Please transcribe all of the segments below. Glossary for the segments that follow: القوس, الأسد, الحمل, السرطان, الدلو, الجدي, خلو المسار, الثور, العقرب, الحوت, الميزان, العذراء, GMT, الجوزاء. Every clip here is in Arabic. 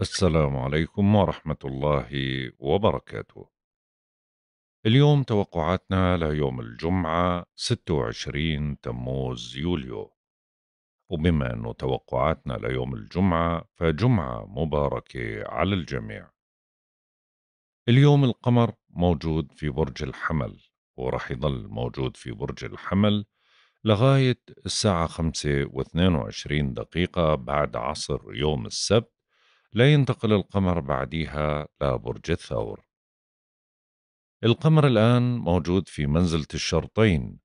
السلام عليكم ورحمة الله وبركاته. اليوم توقعاتنا ليوم الجمعة 26 تموز يوليو، وبما أن توقعاتنا ليوم الجمعة فجمعة مباركة على الجميع. اليوم القمر موجود في برج الحمل، ورح يظل موجود في برج الحمل لغاية الساعة 5:22 بعد عصر يوم السبت، لا ينتقل القمر بعديها لبرج الثور. القمر الآن موجود في منزلة الشرطين،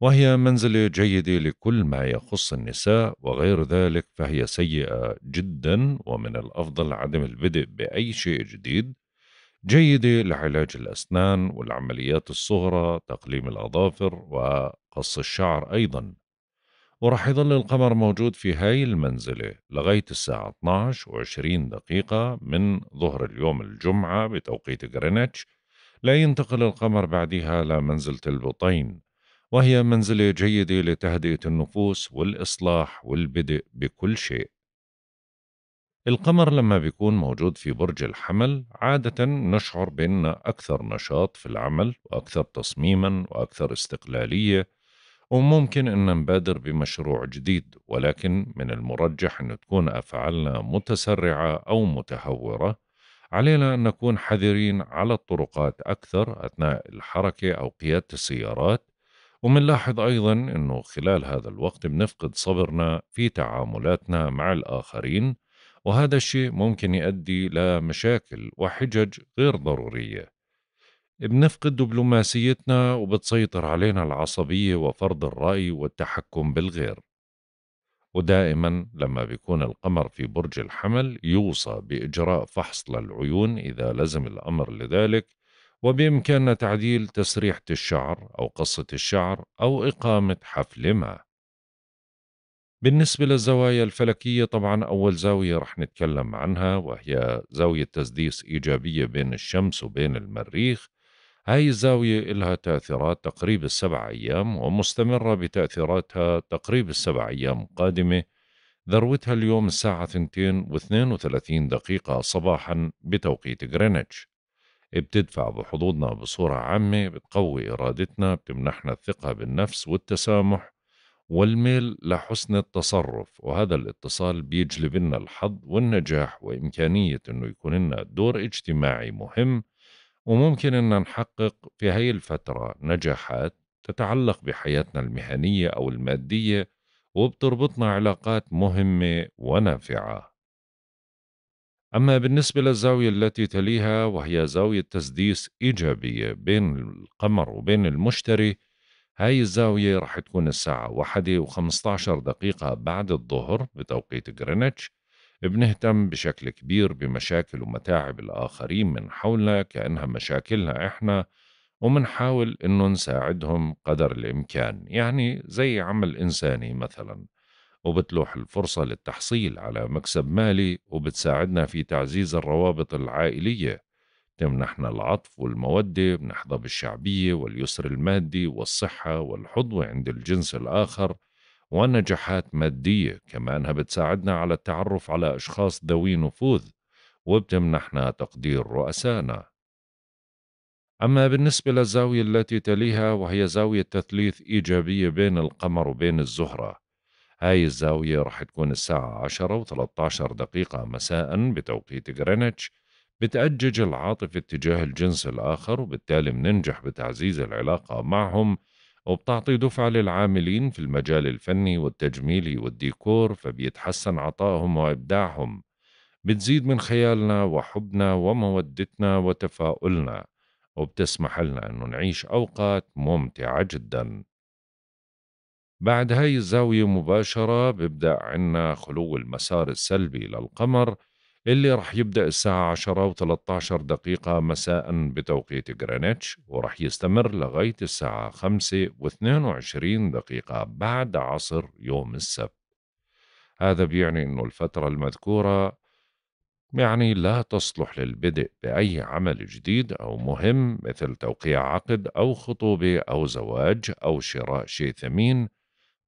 وهي منزلة جيدة لكل ما يخص النساء، وغير ذلك فهي سيئة جدا، ومن الأفضل عدم البدء بأي شيء جديد. جيدة لعلاج الأسنان والعمليات الصغرى، تقليم الأظافر وقص الشعر أيضا. ورح يظل القمر موجود في هاي المنزلة لغاية الساعة 12:20 من ظهر اليوم الجمعة بتوقيت غرينتش، لا ينتقل القمر بعدها لمنزلة البطين، وهي منزلة جيدة لتهدئة النفوس والإصلاح والبدء بكل شيء. القمر لما بيكون موجود في برج الحمل عادة نشعر بأن أكثر نشاط في العمل، وأكثر تصميما، وأكثر استقلالية، وممكن أن نبادر بمشروع جديد، ولكن من المرجح أن تكون أفعالنا متسرعة أو متهورة. علينا أن نكون حذرين على الطرقات أكثر أثناء الحركة أو قيادة السيارات، ومنلاحظ أيضا أنه خلال هذا الوقت بنفقد صبرنا في تعاملاتنا مع الآخرين، وهذا الشيء ممكن يؤدي لمشاكل وحجج غير ضرورية. بنفقد دبلوماسيتنا، وبتسيطر علينا العصبية وفرض الرأي والتحكم بالغير. ودائما لما بيكون القمر في برج الحمل يوصى بإجراء فحص للعيون إذا لزم الأمر لذلك، وبإمكاننا تعديل تسريحة الشعر أو قصة الشعر أو إقامة حفل ما. بالنسبة للزوايا الفلكية، طبعا أول زاوية رح نتكلم عنها وهي زاوية تسديس إيجابية بين الشمس وبين المريخ. هاي الزاوية إلها تأثيرات تقريب ال7 أيام، ومستمرة بتأثيراتها تقريب ال7 أيام قادمة. ذروتها اليوم الساعة 2:32 صباحا بتوقيت غرينتش. بتدفع بحظوظنا بصورة عامة، بتقوي إرادتنا، بتمنحنا الثقة بالنفس والتسامح والميل لحسن التصرف، وهذا الاتصال بيجلب لنا الحظ والنجاح وإمكانية أنه يكون لنا دور اجتماعي مهم، وممكن أن نحقق في هاي الفترة نجاحات تتعلق بحياتنا المهنية أو المادية، وبتربطنا علاقات مهمة ونافعة. أما بالنسبة للزاوية التي تليها وهي زاوية تسديس إيجابية بين القمر وبين المشتري، هاي الزاوية رح تكون الساعة 1:15 بعد الظهر بتوقيت غرينتش. بنهتم بشكل كبير بمشاكل ومتاعب الآخرين من حولنا كأنها مشاكلنا إحنا، ومنحاول إنه نساعدهم قدر الإمكان، يعني زي عمل إنساني مثلا، وبتلوح الفرصة للتحصيل على مكسب مالي، وبتساعدنا في تعزيز الروابط العائلية، تمنحنا العطف والمودة، بنحظى بالشعبية واليسر المادي والصحة والحظوة عند الجنس الآخر، ونجاحات مادية كمانها بتساعدنا على التعرف على أشخاص ذوي نفوذ، وبتمنحنا تقدير رؤسائنا. أما بالنسبة للزاوية التي تليها وهي زاوية تثليث إيجابية بين القمر وبين الزهرة، هاي الزاوية رح تكون الساعة 10:13 مساء بتوقيت غرينتش. بتأجج العاطفة اتجاه الجنس الآخر، وبالتالي مننجح بتعزيز العلاقة معهم، وبتعطي دفعة للعاملين في المجال الفني والتجميلي والديكور، فبيتحسن عطائهم وإبداعهم. بتزيد من خيالنا وحبنا ومودتنا وتفاؤلنا، وبتسمح لنا أنه نعيش أوقات ممتعة جدا. بعد هاي الزاوية مباشرة بيبدأ عنا خلو المسار السلبي للقمر، اللي رح يبدأ الساعة 10:13 مساء بتوقيت غرينتش، ورح يستمر لغاية الساعة 5:22 بعد عصر يوم السبت. هذا بيعني إنه الفترة المذكورة يعني لا تصلح للبدء بأي عمل جديد أو مهم، مثل توقيع عقد أو خطوبة أو زواج أو شراء شيء ثمين،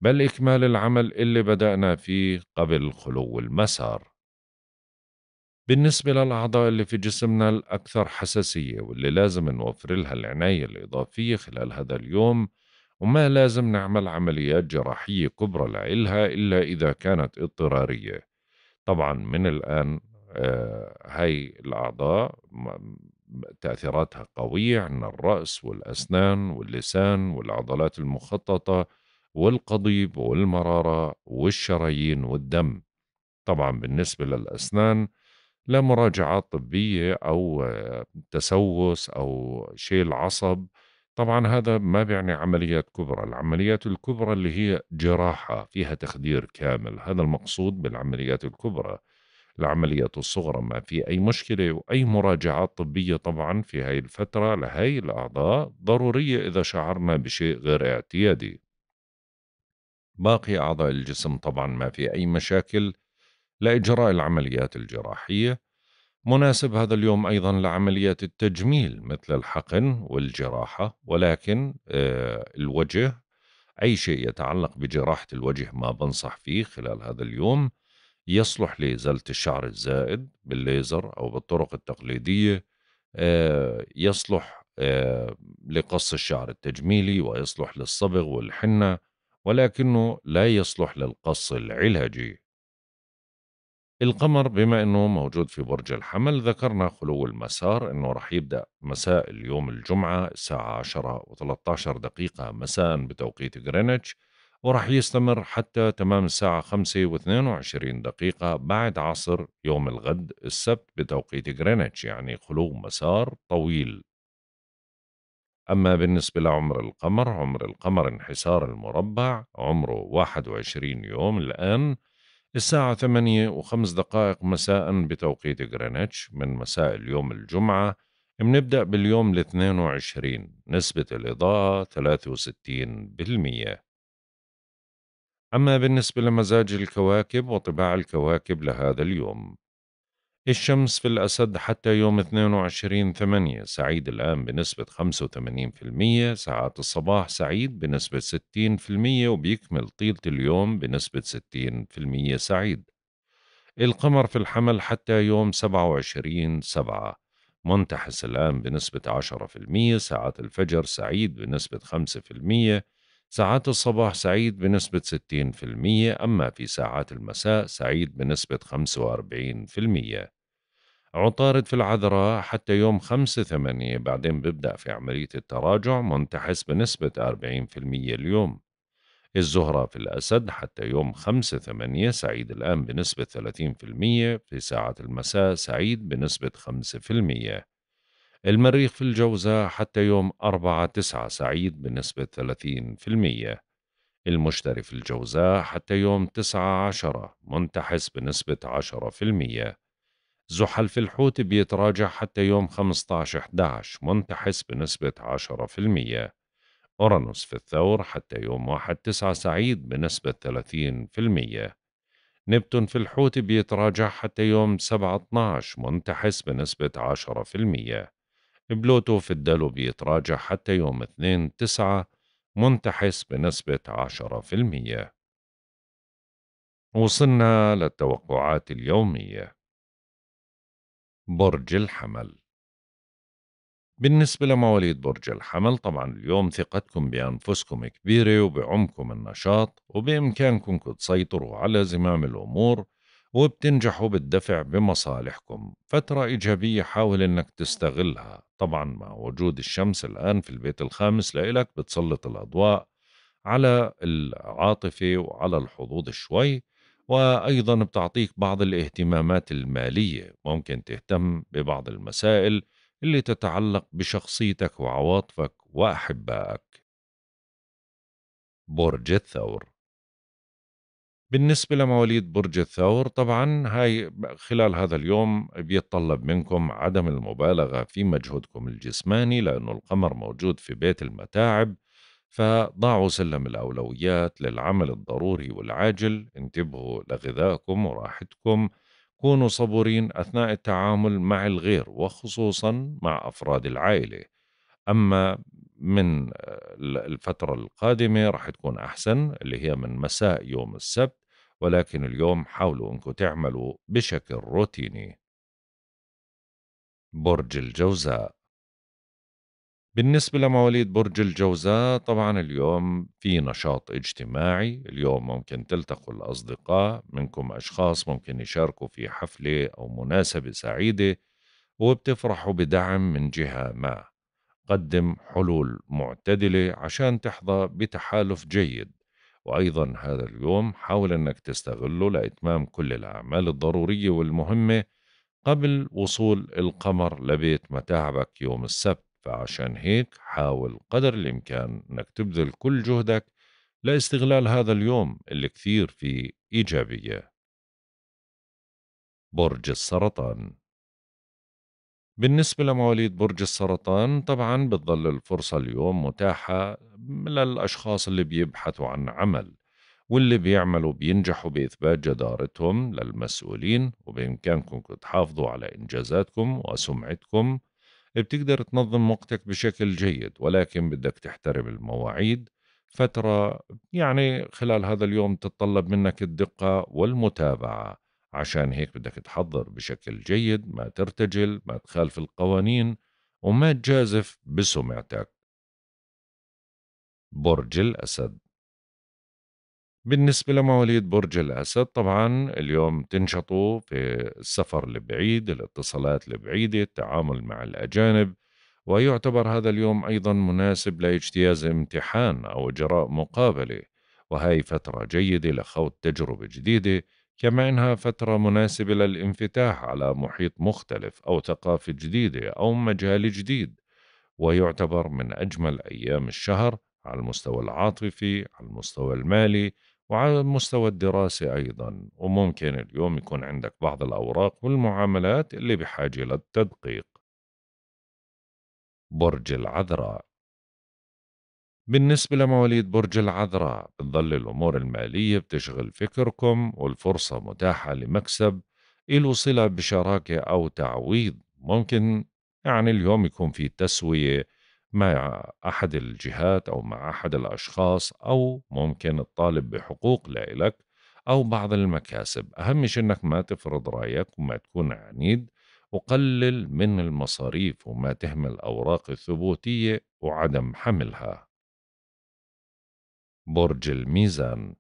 بل إكمال العمل اللي بدأنا فيه قبل خلو المسار. بالنسبة للأعضاء اللي في جسمنا الأكثر حساسية واللي لازم نوفر لها العناية الإضافية خلال هذا اليوم، وما لازم نعمل عمليات جراحية كبرى لإلها إلا إذا كانت اضطرارية. طبعا من الآن هاي الأعضاء تأثيراتها قوية، عندنا الرأس والأسنان واللسان والعضلات المخططة والقضيب والمرارة والشرايين والدم. طبعا بالنسبة للأسنان لا مراجعات طبية أو تسوس أو شيل عصب، طبعا هذا ما بيعني عمليات كبرى. العمليات الكبرى اللي هي جراحة فيها تخدير كامل، هذا المقصود بالعمليات الكبرى. العمليات الصغرى ما في أي مشكلة، وأي مراجعات طبية طبعا في هاي الفترة لهاي الأعضاء ضرورية إذا شعرنا بشيء غير اعتيادي. باقي أعضاء الجسم طبعا ما في أي مشاكل لإجراء العمليات الجراحية. مناسب هذا اليوم أيضا لعمليات التجميل مثل الحقن والجراحة، ولكن الوجه أي شيء يتعلق بجراحة الوجه ما بنصح فيه خلال هذا اليوم. يصلح لإزالة الشعر الزائد بالليزر أو بالطرق التقليدية، يصلح لقص الشعر التجميلي ويصلح للصبغ والحنة، ولكنه لا يصلح للقص العلاجي. القمر بما أنه موجود في برج الحمل، ذكرنا خلو المسار أنه رح يبدأ مساء اليوم الجمعة الساعة 10:13 مساء بتوقيت غرينتش، ورح يستمر حتى تمام الساعة 5:22 بعد عصر يوم الغد السبت بتوقيت غرينتش، يعني خلو مسار طويل. أما بالنسبة لعمر القمر، عمر القمر انحسار المربع، عمره 21 يوم الآن، الساعة 8:05 مساء بتوقيت غرينتش من مساء اليوم الجمعة. بنبدأ باليوم 22، نسبة الإضاءة 63%. أما بالنسبة لمزاج الكواكب وطباع الكواكب لهذا اليوم، الشمس في الأسد حتى يوم 22/8 سعيد الآن بنسبة 85%، ساعات الصباح سعيد بنسبة 60%، وبيكمل طيلة اليوم بنسبة 60% سعيد. القمر في الحمل حتى يوم 27/7 منتحس الآن بنسبة 10%، ساعات الفجر سعيد بنسبة 5%، ساعات الصباح سعيد بنسبة 60%، أما في ساعات المساء سعيد بنسبة 45%. عطارد في العذراء حتى يوم 5/8 بعدين ببدأ في عملية التراجع، منتحس بنسبة 40% اليوم. الزهرة في الأسد حتى يوم 5/8 سعيد الآن بنسبة 30%، في ساعات المساء سعيد بنسبة 5%. المريخ في الجوزاء حتى يوم 4/9 سعيد بنسبة 30%. المشتري في الجوزاء حتى يوم 9/10 منتحس بنسبة 10%. زحل في الحوت بيتراجع حتى يوم 15/11 منتحس بنسبة 10%. أورانوس في الثور حتى يوم 1/9 سعيد بنسبة 30%. نبتون في الحوت بيتراجع حتى يوم 7/12 منتحس بنسبة 10%. بلوتو في الدلو بيتراجع حتى يوم 2/9 منتحس بنسبة 10%. وصلنا للتوقعات اليومية. برج الحمل، بالنسبة لمواليد برج الحمل طبعا اليوم ثقتكم بأنفسكم كبيرة وبعمكم النشاط، وبإمكانكم تسيطروا على زمام الأمور وبتنجحوا بالدفع بمصالحكم. فترة إيجابية حاول أنك تستغلها. طبعا مع وجود الشمس الآن في البيت الخامس لإلك بتسلط الأضواء على العاطفة وعلى الحظوظ شوي، وأيضا بتعطيك بعض الاهتمامات المالية. ممكن تهتم ببعض المسائل اللي تتعلق بشخصيتك وعواطفك وأحبائك. برج الثور، بالنسبة لمواليد برج الثور طبعا هاي خلال هذا اليوم بيتطلب منكم عدم المبالغة في مجهودكم الجسماني، لأنه القمر موجود في بيت المتاعب، فضعوا سلم الأولويات للعمل الضروري والعاجل. انتبهوا لغذائكم وراحتكم، كونوا صبورين أثناء التعامل مع الغير وخصوصا مع أفراد العائلة. أما من الفترة القادمة رح تكون أحسن اللي هي من مساء يوم السبت، ولكن اليوم حاولوا أنكم تعملوا بشكل روتيني. برج الجوزاء. بالنسبة لمواليد برج الجوزاء طبعا اليوم في نشاط اجتماعي، اليوم ممكن تلتقوا الأصدقاء، منكم أشخاص ممكن يشاركوا في حفلة أو مناسبة سعيدة وبتفرحوا بدعم من جهة ما. قدم حلول معتدلة عشان تحظى بتحالف جيد، وأيضا هذا اليوم حاول أنك تستغله لإتمام كل الأعمال الضرورية والمهمة قبل وصول القمر لبيت متاعبك يوم السبت، فعشان هيك حاول قدر الإمكان أنك تبذل كل جهدك لاستغلال هذا اليوم اللي كثير فيه إيجابية. برج السرطان. بالنسبة لمواليد برج السرطان طبعا بتظل الفرصة اليوم متاحة للأشخاص اللي بيبحثوا عن عمل، واللي بيعملوا بينجحوا بإثبات جدارتهم للمسؤولين، وبإمكانكم تحافظوا على إنجازاتكم وسمعتكم. بتقدر تنظم وقتك بشكل جيد، ولكن بدك تحترم المواعيد. فترة يعني خلال هذا اليوم تتطلب منك الدقة والمتابعة، عشان هيك بدك تحضر بشكل جيد، ما ترتجل، ما تخالف القوانين، وما تجازف بسمعتك. برج الأسد. بالنسبة لمواليد برج الأسد طبعا اليوم تنشطوا في السفر البعيد، الاتصالات البعيدة، التعامل مع الأجانب، ويعتبر هذا اليوم أيضا مناسب لاجتياز امتحان أو إجراء مقابلة، وهي فترة جيدة لخوض تجربة جديدة، كما إنها فترة مناسبة للانفتاح على محيط مختلف أو ثقافة جديدة أو مجال جديد، ويعتبر من أجمل أيام الشهر على المستوى العاطفي، على المستوى المالي، وعلى المستوى الدراسي أيضاً. وممكن اليوم يكون عندك بعض الأوراق والمعاملات اللي بحاجة للتدقيق. برج العذراء. بالنسبة لمواليد برج العذراء بتظل الأمور المالية بتشغل فكركم، والفرصة متاحة لمكسب إله صلة بشراكة أو تعويض. ممكن يعني اليوم يكون في تسوية مع أحد الجهات أو مع أحد الأشخاص، أو ممكن الطالب بحقوق لإلك أو بعض المكاسب. أهم شيء أنك ما تفرض رأيك وما تكون عنيد، وقلل من المصاريف، وما تهمل أوراق الثبوتية وعدم حملها. برج الميزان.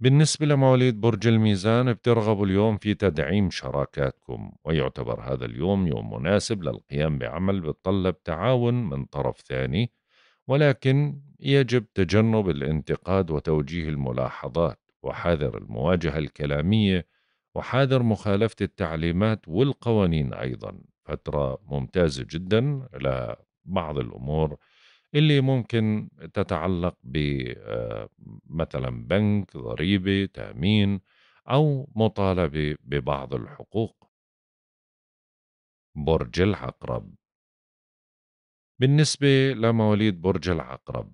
بالنسبة لمواليد برج الميزان بترغبوا اليوم في تدعيم شراكاتكم، ويعتبر هذا اليوم يوم مناسب للقيام بعمل بتطلب تعاون من طرف ثاني، ولكن يجب تجنب الانتقاد وتوجيه الملاحظات، وحاذر المواجهة الكلامية، وحاذر مخالفة التعليمات والقوانين أيضا. فترة ممتازة جدا لبعض الأمور اللي ممكن تتعلق بمثلا بنك، ضريبة، تأمين، أو مطالبة ببعض الحقوق. برج العقرب. بالنسبة لمواليد برج العقرب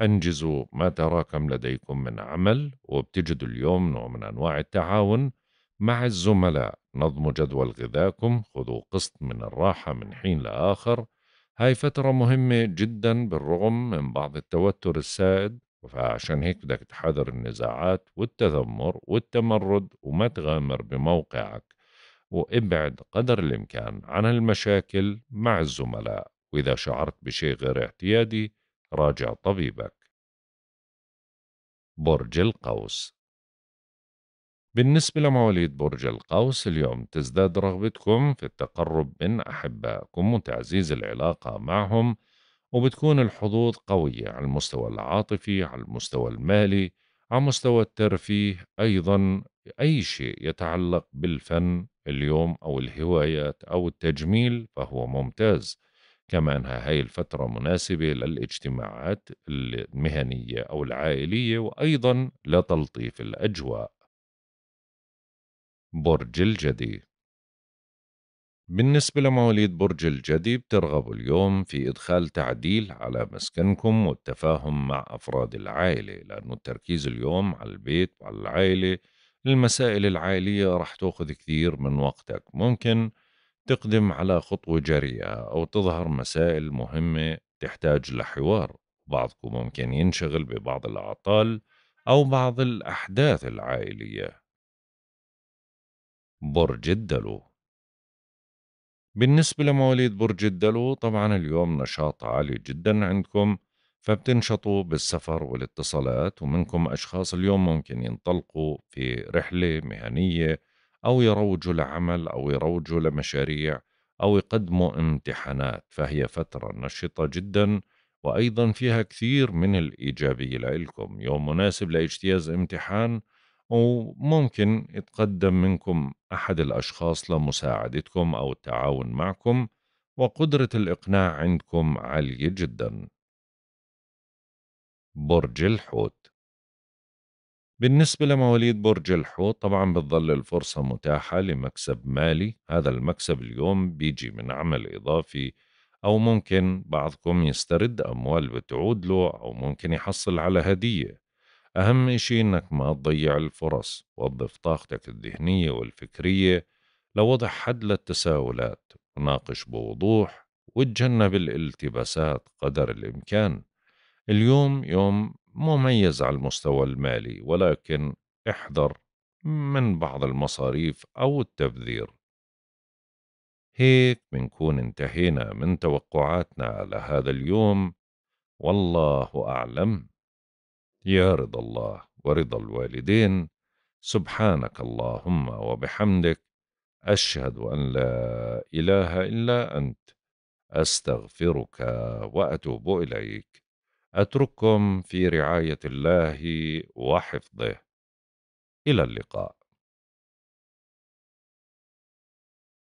أنجزوا ما تراكم لديكم من عمل، وبتجدوا اليوم نوع من أنواع التعاون مع الزملاء. نظموا جدول غذاكم، خذوا قسط من الراحة من حين لآخر، هاي فترة مهمة جدا بالرغم من بعض التوتر السائد، فعشان هيك بدك تحذر النزاعات والتذمر والتمرد، وما تغامر بموقعك، وابعد قدر الإمكان عن المشاكل مع الزملاء، وإذا شعرت بشيء غير اعتيادي راجع طبيبك. برج القوس. بالنسبة لمواليد برج القوس اليوم تزداد رغبتكم في التقرب من أحبائكم وتعزيز العلاقة معهم، وبتكون الحظوظ قوية على المستوى العاطفي، على المستوى المالي، على مستوى الترفيه أيضا. أي شيء يتعلق بالفن اليوم أو الهوايات أو التجميل فهو ممتاز، كما أنها هاي الفترة مناسبة للاجتماعات المهنية أو العائلية، وأيضا لتلطيف الأجواء. برج الجدي. بالنسبة لمواليد برج الجدي بترغبوا اليوم في إدخال تعديل على مسكنكم والتفاهم مع أفراد العائلة، لأنه التركيز اليوم على البيت وعلى العائلة، المسائل العائلية رح تأخذ كثير من وقتك. ممكن تقدم على خطوة جريئة أو تظهر مسائل مهمة تحتاج لحوار. بعضكم ممكن ينشغل ببعض الأعطال أو بعض الأحداث العائلية. برج الدلو. بالنسبة لمواليد برج الدلو طبعا اليوم نشاط عالي جدا عندكم، فبتنشطوا بالسفر والاتصالات، ومنكم أشخاص اليوم ممكن ينطلقوا في رحلة مهنية أو يروجوا لعمل أو يروجوا لمشاريع أو يقدموا امتحانات، فهي فترة نشطة جدا وأيضا فيها كثير من الإيجابية لإلكم. يوم مناسب لاجتياز امتحان، وممكن يتقدم منكم أحد الأشخاص لمساعدتكم أو التعاون معكم، وقدرة الإقناع عندكم عالية جدا. برج الحوت، بالنسبة لمواليد برج الحوت طبعا بتظل الفرصة متاحة لمكسب مالي، هذا المكسب اليوم بيجي من عمل إضافي، أو ممكن بعضكم يسترد أموال بتعود له، أو ممكن يحصل على هدية. أهم إشي إنك ما تضيع الفرص، وظف طاقتك الذهنية والفكرية لوضع حد للتساؤلات، وناقش بوضوح وتجنب الالتباسات قدر الإمكان. اليوم يوم مميز على المستوى المالي، ولكن احذر من بعض المصاريف أو التبذير. هيك بنكون انتهينا من توقعاتنا لهذا اليوم، والله أعلم. يا رضا الله ورضا الوالدين، سبحانك اللهم وبحمدك، أشهد أن لا إله إلا أنت، أستغفرك وأتوب إليك. أترككم في رعاية الله وحفظه، إلى اللقاء.